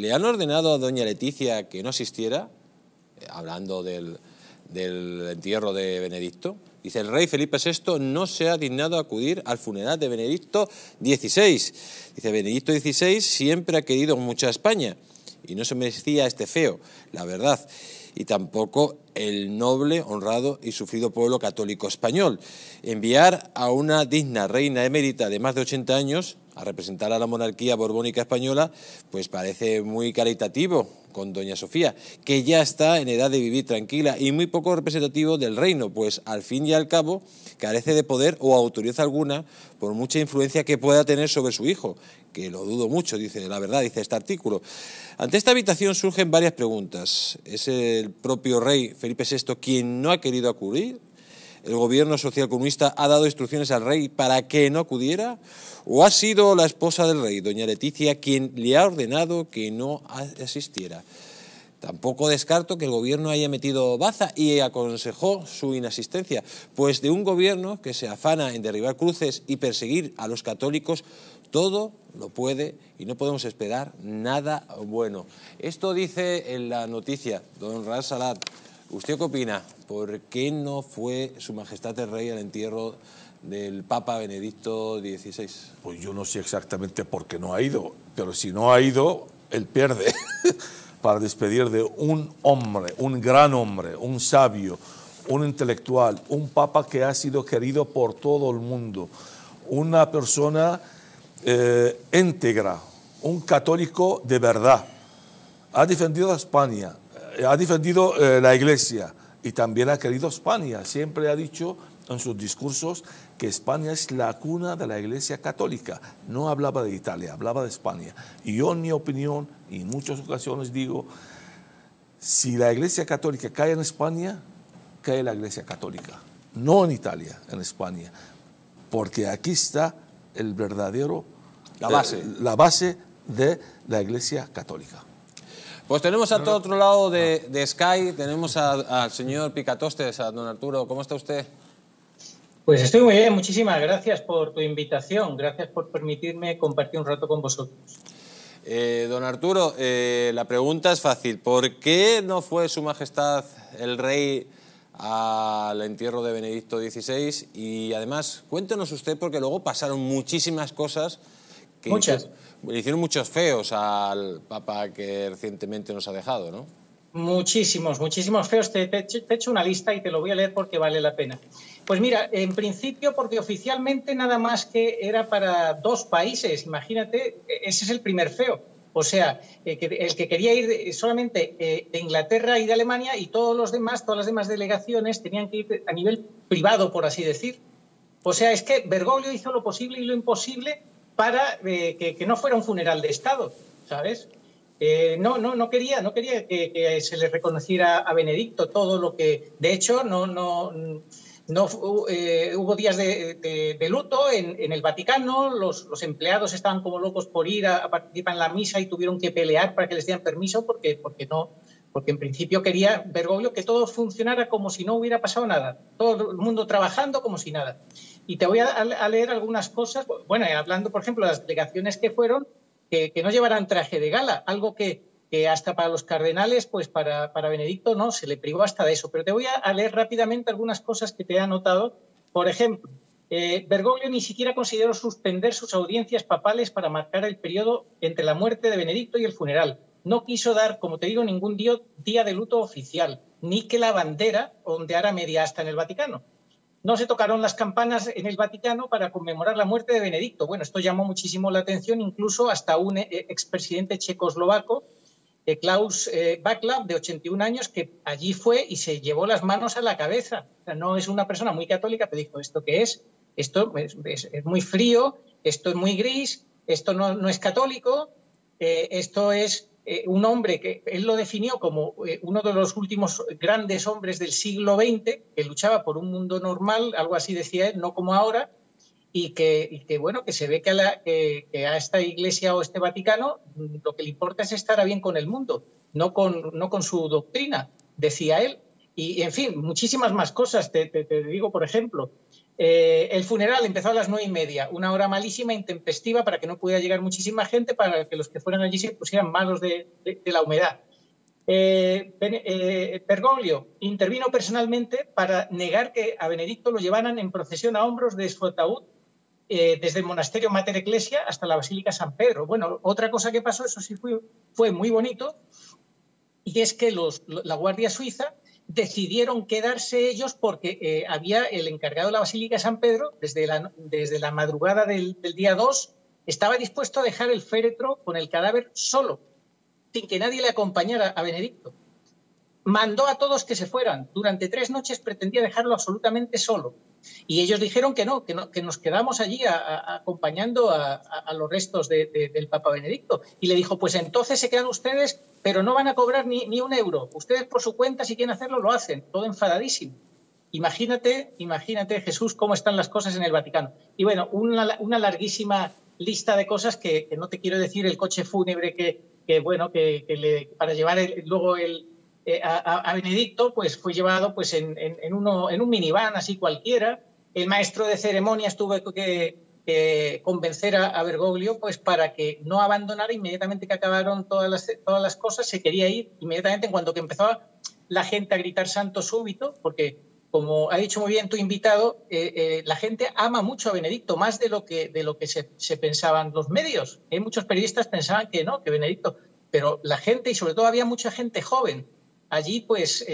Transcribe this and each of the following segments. Le han ordenado a doña Letizia que no asistiera, hablando del entierro de Benedicto. Dice, el rey Felipe VI no se ha dignado a acudir al funeral de Benedicto XVI. Dice, Benedicto XVI siempre ha querido mucho a España y no se merecía este feo, la verdad, y tampoco el noble, honrado y sufrido pueblo católico español. Enviar a una digna reina emérita de más de 80 años a representar a la monarquía borbónica española, pues parece muy caritativo con doña Sofía, que ya está en edad de vivir tranquila y muy poco representativo del reino, pues al fin y al cabo carece de poder o autoridad alguna por mucha influencia que pueda tener sobre su hijo, que lo dudo mucho, dice la verdad, dice este artículo. Ante esta habitación surgen varias preguntas. ¿Es el propio rey Felipe VI quien no ha querido acudir? ¿El gobierno socialcomunista ha dado instrucciones al rey para que no acudiera? ¿O ha sido la esposa del rey, doña Letizia, quien le ha ordenado que no asistiera? Tampoco descarto que el gobierno haya metido baza y aconsejó su inasistencia, pues de un gobierno que se afana en derribar cruces y perseguir a los católicos, todo lo puede y no podemos esperar nada bueno. Esto dice en la noticia, don Raúl Salad. ¿Usted qué opina? ¿Por qué no fue Su Majestad el Rey al entierro del Papa Benedicto XVI? Pues yo no sé exactamente por qué no ha ido, pero si no ha ido, él pierde. Para despedir de un hombre, un gran hombre, un sabio, un intelectual, un Papa que ha sido querido por todo el mundo, una persona íntegra, un católico de verdad. Ha defendido a España, ha defendido la Iglesia y también ha querido España. Siempre ha dicho en sus discursos que España es la cuna de la Iglesia católica. No hablaba de Italia, hablaba de España. Y yo, en mi opinión, y en muchas ocasiones digo, si la Iglesia católica cae en España, cae la Iglesia católica. No en Italia, en España. Porque aquí está el verdadero... La base de la Iglesia católica. Pues tenemos a todo otro lado de Sky, tenemos al señor Picatostes, a don Arturo. ¿Cómo está usted? Pues estoy muy bien, muchísimas gracias por tu invitación, gracias por permitirme compartir un rato con vosotros. Don Arturo, la pregunta es fácil. ¿Por qué no fue Su Majestad el Rey al entierro de Benedicto XVI? Y además, cuéntenos usted, porque luego pasaron muchísimas cosas. Le hicieron muchos feos al Papa que recientemente nos ha dejado, ¿no? Muchísimos, muchísimos feos. Te he hecho una lista y te lo voy a leer porque vale la pena. Pues mira, en principio, porque oficialmente nada más que era para dos países, imagínate, ese es el primer feo. O sea, el que quería ir solamente de Inglaterra y de Alemania, y todos los demás, todas las demás delegaciones tenían que ir a nivel privado, por así decir. O sea, es que Bergoglio hizo lo posible y lo imposible para que no fuera un funeral de Estado, ¿sabes? No quería que se le reconociera a Benedicto todo lo que... De hecho, hubo días de luto en el Vaticano, los empleados estaban como locos por ir a participar en la misa y tuvieron que pelear para que les dieran permiso porque en principio quería Bergoglio que todo funcionara como si no hubiera pasado nada, todo el mundo trabajando como si nada. Y te voy a leer algunas cosas, bueno, hablando, por ejemplo, de las delegaciones que fueron, que no llevaran traje de gala, algo que hasta para los cardenales, pues para Benedicto no, se le privó hasta de eso. Pero te voy a leer rápidamente algunas cosas que te he anotado. Por ejemplo, Bergoglio ni siquiera consideró suspender sus audiencias papales para marcar el periodo entre la muerte de Benedicto y el funeral. No quiso dar, como te digo, ningún día de luto oficial, ni que la bandera ondeara media asta en el Vaticano. No se tocaron las campanas en el Vaticano para conmemorar la muerte de Benedicto. Bueno, esto llamó muchísimo la atención, incluso hasta un expresidente checoslovaco, Klaus Backlav, de 81 años, que allí fue y se llevó las manos a la cabeza. O sea, no es una persona muy católica, pero dijo, ¿esto qué es? Esto es muy frío, esto es muy gris, esto no es católico, esto es... un hombre que él lo definió como uno de los últimos grandes hombres del siglo XX, que luchaba por un mundo normal, algo así decía él, no como ahora, y que bueno, que se ve que a esta Iglesia o este Vaticano lo que le importa es estar bien con el mundo, no con su doctrina, decía él. Y, en fin, muchísimas más cosas. Te digo, por ejemplo, El funeral empezó a las 9:30, una hora malísima, intempestiva, para que no pudiera llegar muchísima gente, para que los que fueran allí se pusieran malos de la humedad. Bergoglio intervino personalmente para negar que a Benedicto lo llevaran en procesión a hombros de su ataúd desde el monasterio Mater Ecclesia hasta la Basílica San Pedro. Bueno, otra cosa que pasó, eso sí fue muy bonito, y es que la Guardia Suiza decidieron quedarse ellos porque había el encargado de la Basílica de San Pedro, desde la madrugada del día 2, estaba dispuesto a dejar el féretro con el cadáver solo, sin que nadie le acompañara a Benedicto. Mandó a todos que se fueran. Durante 3 noches pretendía dejarlo absolutamente solo. Y ellos dijeron que nos quedamos allí acompañando a los restos del Papa Benedicto. Y le dijo, pues entonces se quedan ustedes, pero no van a cobrar ni 1 euro. Ustedes por su cuenta, si quieren hacerlo, lo hacen. Todo enfadadísimo. Imagínate, Jesús, cómo están las cosas en el Vaticano. Y bueno, una larguísima lista de cosas que no te quiero decir, el coche fúnebre para llevar luego a Benedicto, pues fue llevado pues en un minivan así cualquiera. El maestro de ceremonias tuvo que convencer a Bergoglio pues para que no abandonara. Inmediatamente que acabaron todas las cosas, se quería ir inmediatamente, en cuanto que empezaba la gente a gritar santo súbito, porque como ha dicho muy bien tu invitado, la gente ama mucho a Benedicto, más de lo que se pensaban los medios. Muchos periodistas pensaban que no, que Benedicto, pero la gente, y sobre todo había mucha gente joven allí, pues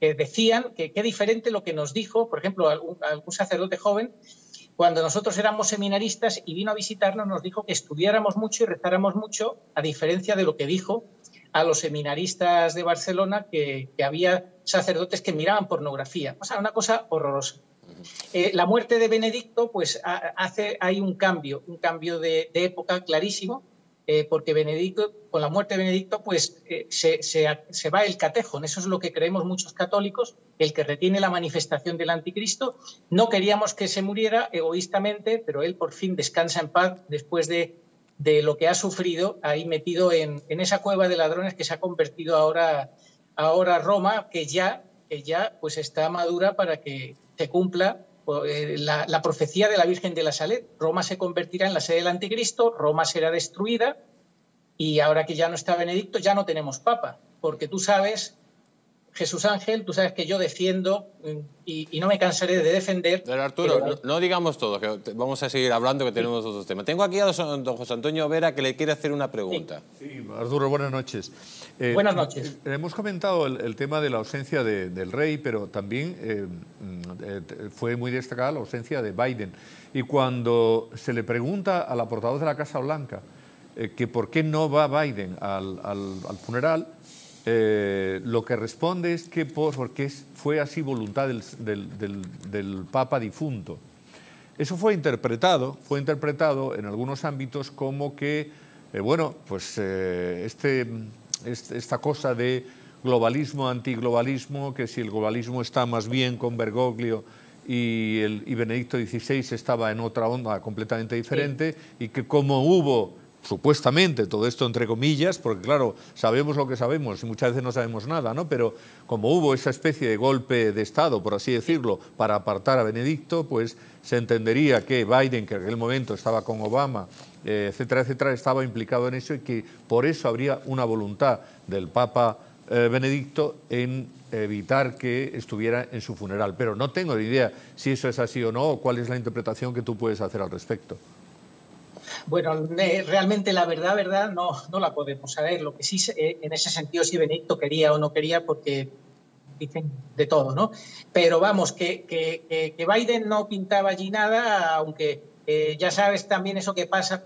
decían que qué diferente lo que nos dijo, por ejemplo, algún sacerdote joven, cuando nosotros éramos seminaristas y vino a visitarnos, nos dijo que estudiáramos mucho y rezáramos mucho, a diferencia de lo que dijo a los seminaristas de Barcelona, que había sacerdotes que miraban pornografía. O sea, una cosa horrorosa. La muerte de Benedicto, pues hay un cambio de época clarísimo, porque Benedicto, con la muerte de Benedicto, pues se va el catejón. Eso es lo que creemos muchos católicos, el que retiene la manifestación del anticristo. No queríamos que se muriera egoístamente, pero él por fin descansa en paz después de lo que ha sufrido ahí metido en esa cueva de ladrones que se ha convertido ahora Roma, que ya pues está madura para que se cumpla la profecía de la Virgen de la Salette. Roma se convertirá en la sede del anticristo, Roma será destruida, y ahora que ya no está Benedicto, ya no tenemos papa, porque tú sabes, Jesús Ángel, tú sabes que yo defiendo y no me cansaré de defender. Pero Arturo, pero no digamos todo, que vamos a seguir hablando, que tenemos otros temas. Tengo aquí a don José Antonio Vera, que le quiere hacer una pregunta. Sí, Arturo, buenas noches. Buenas noches. Hemos comentado el tema de la ausencia del rey, pero también fue muy destacada la ausencia de Biden. Y cuando se le pregunta a la portavoz de la Casa Blanca que por qué no va Biden al funeral, lo que responde es que porque fue así voluntad del Papa difunto. Eso fue interpretado en algunos ámbitos como que, esta cosa de globalismo, antiglobalismo, que si el globalismo está más bien con Bergoglio y Benedicto XVI estaba en otra onda completamente diferente, sí. Y que como hubo, supuestamente, todo esto entre comillas, porque claro, sabemos lo que sabemos y muchas veces no sabemos nada, ¿no? Pero como hubo esa especie de golpe de Estado, por así decirlo, para apartar a Benedicto, pues se entendería que Biden, que en aquel momento estaba con Obama, etcétera, etcétera, estaba implicado en eso, y que por eso habría una voluntad del Papa Benedicto en evitar que estuviera en su funeral. Pero no tengo ni idea si eso es así o no, o cuál es la interpretación que tú puedes hacer al respecto. Bueno, realmente la verdad no la podemos saber. Lo que sí, en ese sentido, si Benedicto quería o no quería, porque dicen de todo, ¿no? Pero vamos, que Biden no pintaba allí nada, aunque ya sabes también eso que pasa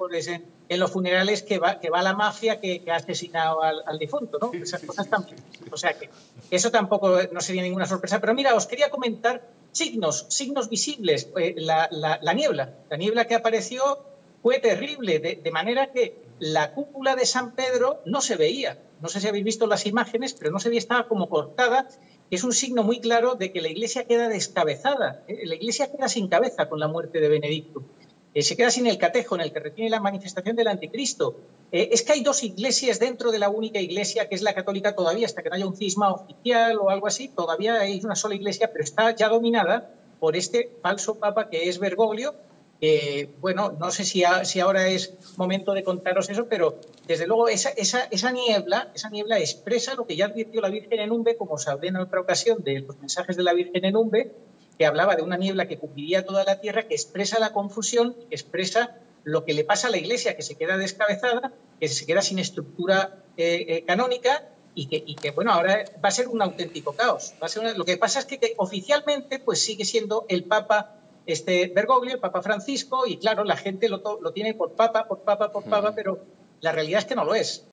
en los funerales, que va la mafia que ha asesinado al difunto, ¿no? Esas cosas también. O sea que eso tampoco no sería ninguna sorpresa. Pero mira, os quería comentar signos visibles. La niebla que apareció fue terrible, de manera que la cúpula de San Pedro no se veía. No sé si habéis visto las imágenes, pero no se veía, estaba como cortada. Es un signo muy claro de que la Iglesia queda descabezada. La Iglesia queda sin cabeza con la muerte de Benedicto. Se queda sin el catejón, el que retiene la manifestación del anticristo. Es que hay 2 iglesias dentro de la única iglesia, que es la católica todavía, hasta que no haya un cisma oficial o algo así. Todavía hay una sola iglesia, pero está ya dominada por este falso papa que es Bergoglio. Bueno, no sé si ahora es momento de contaros eso, pero desde luego esa niebla expresa lo que ya advirtió la Virgen en Umbe, como os hablé en otra ocasión de los mensajes de la Virgen en Umbe, que hablaba de una niebla que cubriría toda la tierra, que expresa la confusión, que expresa lo que le pasa a la Iglesia, que se queda descabezada, que se queda sin estructura canónica. Y que, bueno, ahora va a ser un auténtico caos. Lo que pasa es que oficialmente pues sigue siendo el Papa Bergoglio, el Papa Francisco, y claro, la gente lo tiene por Papa, pero la realidad es que no lo es.